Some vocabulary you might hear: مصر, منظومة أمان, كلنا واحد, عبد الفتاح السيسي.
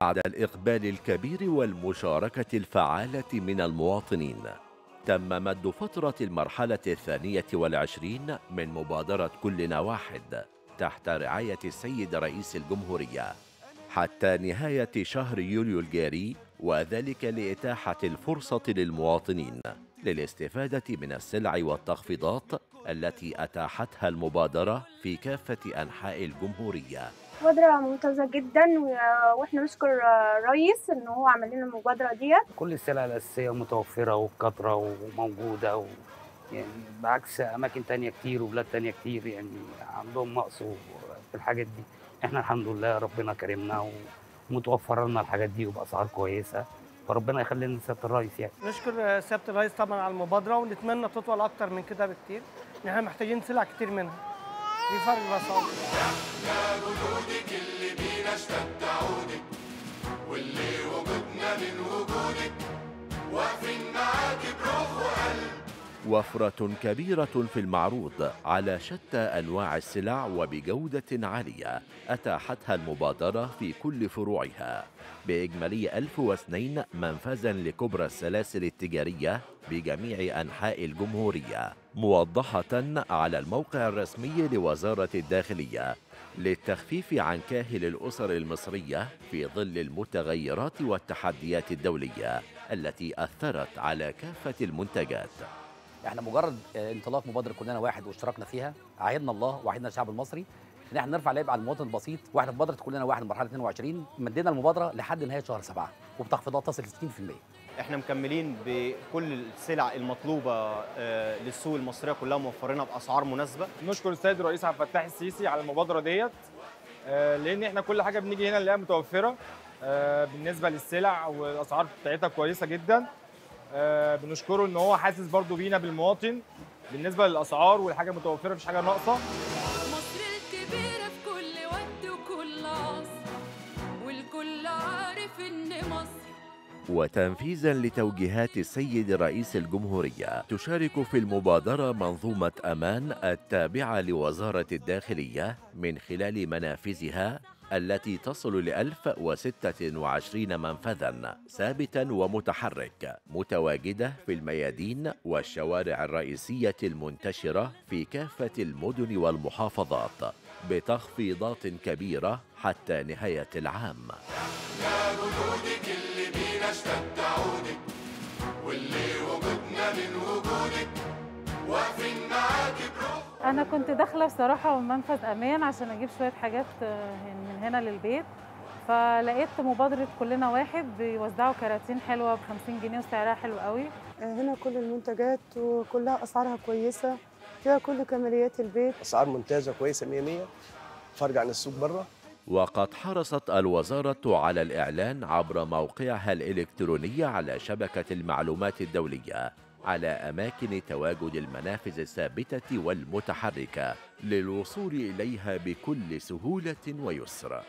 بعد الإقبال الكبير والمشاركة الفعالة من المواطنين، تم مد فترة المرحلة الثانية والعشرين من مبادرة كلنا واحد تحت رعاية السيد رئيس الجمهورية حتى نهاية شهر يوليو الجاري، وذلك لإتاحة الفرصة للمواطنين للاستفادة من السلع والتخفيضات التي أتاحتها المبادرة في كافة أنحاء الجمهورية. مبادرة ممتازة جدا، واحنا نشكر الرئيس ان هو عمل لنا المبادرة دي. كل السلع الأساسية متوفرة وبكثرة وموجودة يعني بعكس أماكن تانية كتير وبلاد تانية كتير يعني عندهم نقص في الحاجات دي. احنا الحمد لله ربنا كرمنا ومتوفر لنا الحاجات دي وبأسعار كويسة، فربنا يخلي لنا سيادة الرئيس. يعني نشكر سيادة الرئيس طبعا على المبادرة، ونتمنى تطول أكتر من كده بكتير، إن احنا محتاجين سلع كتير منها في فرق الأسعار. يا وجودك اللي بينا اشتد عودك، واللي وجودنا من وجودك، واقفين معاكي بروح وقلب. وفرة كبيرة في المعروض على شتى أنواع السلع وبجودة عالية أتاحتها المبادرة في كل فروعها، بإجمالي 1002 منفذاً لكبرى السلاسل التجارية بجميع أنحاء الجمهورية، موضحة على الموقع الرسمي لوزارة الداخلية للتخفيف عن كاهل الأسر المصرية في ظل المتغيرات والتحديات الدولية التي أثرت على كافة المنتجات. احنا مجرد انطلاق مبادره كلنا واحد واشتركنا فيها، عاهدنا الله وعاهدنا الشعب المصري ان احنا نرفع العبء على المواطن البسيط، واحنا في مبادره كلنا واحد المرحله 22 مدينا المبادره لحد نهايه شهر 7 وبتخفيضات تصل 60%. احنا مكملين بكل السلع المطلوبه للسوق المصريه كلها، موفرينها باسعار مناسبه. نشكر السيد الرئيس عبد الفتاح السيسي على المبادره ديت، لان احنا كل حاجه بنيجي هنا نلاقيها متوفره بالنسبه للسلع والاسعار بتاعتها كويسه جدا. بنشكره ان هو حاسس برضو بينا بالمواطن بالنسبه للاسعار والحاجه متوفره مفيش حاجه ناقصه. مصر الكبيره في كل وقت وكل عصر، والكل عارف ان مصر. وتنفيذا لتوجيهات السيد رئيس الجمهوريه، تشارك في المبادره منظومه امان التابعه لوزاره الداخليه من خلال منافذها التي تصل ل 1026 منفذاً ثابتاً ومتحرك، متواجدة في الميادين والشوارع الرئيسية المنتشرة في كافة المدن والمحافظات بتخفيضات كبيرة حتى نهاية العام. يا وجودك اللي بينا اشتد عودك، واللي وجودنا من وجودك، واقفين معاكي بروح. أنا كنت داخلة بصراحة منفذ أمان عشان أجيب شوية حاجات من هنا للبيت، فلقيت مبادرة كلنا واحد بيوزعوا كراتين حلوة ب50 جنيه وسعرها حلو قوي. هنا كل المنتجات وكلها أسعارها كويسة، فيها كل كماليات البيت، أسعار ممتازة كويسة 100 فرج عن السوق بره. وقد حرصت الوزارة على الإعلان عبر موقعها الإلكتروني على شبكة المعلومات الدولية على أماكن تواجد المنافذ الثابتة والمتحركة للوصول إليها بكل سهولة ويسر.